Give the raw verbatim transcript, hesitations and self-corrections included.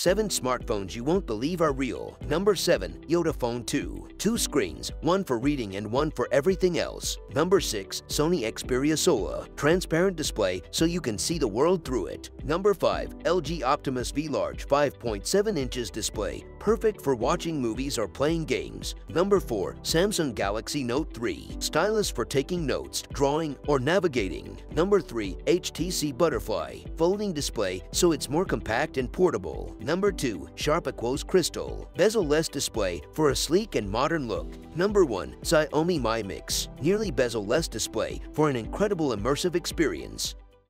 seven smartphones you won't believe are real. Number seven. YotaPhone two. Two screens, one for reading and one for everything else. Number six. Sony Xperia Sola. Transparent display so you can see the world through it. Number five. L G Optimus V-Large five point seven inches display. Perfect for watching movies or playing games. Number four. Samsung Galaxy Note three. Stylus for taking notes, drawing, or navigating. Number three. H T C Butterfly. Folding display so it's more compact and portable. Number two. Sharp Aquos Crystal. Bezel-less display for a sleek and modern look. Number one. Xiaomi Mi Mix. Nearly bezel-less display for an incredible immersive experience.